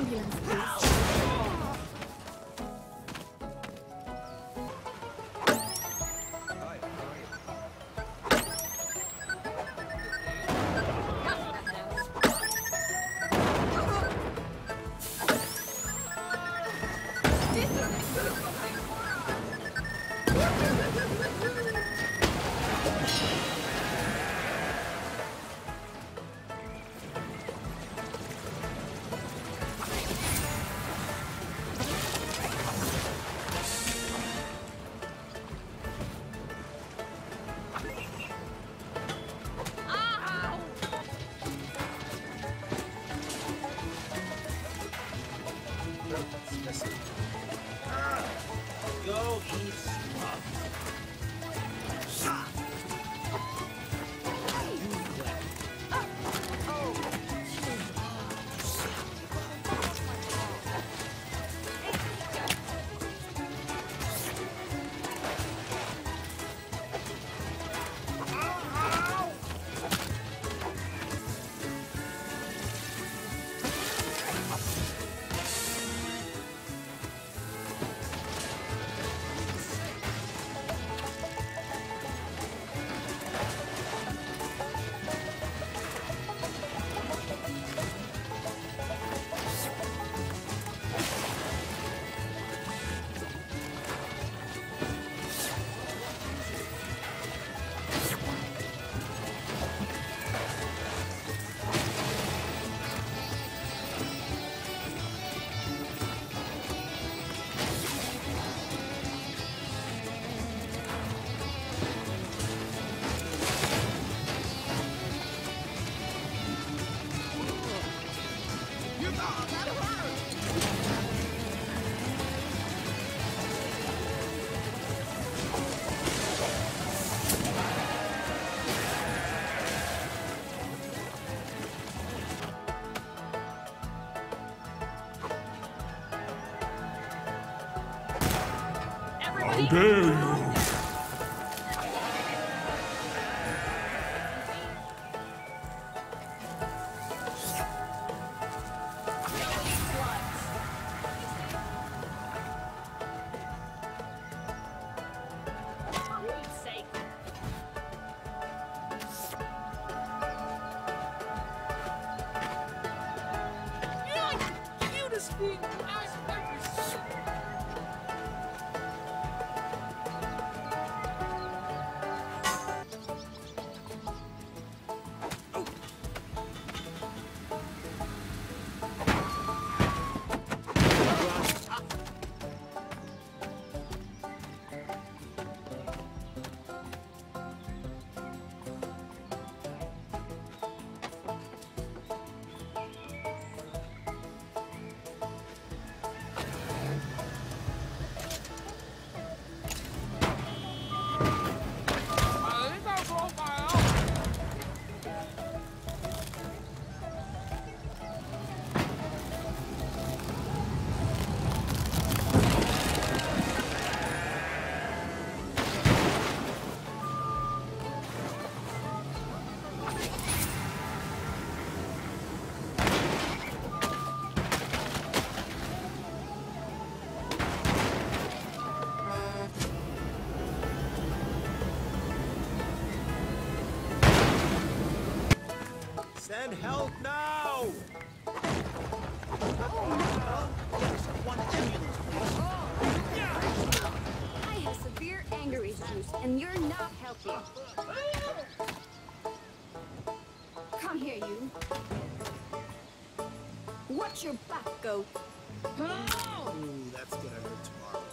ambulance, please. Go eat slug. How dare you! Send help now! I have severe anger issues, and you're not helping. Come here, you. Watch your back, goat. Ooh, that's gonna hurt tomorrow.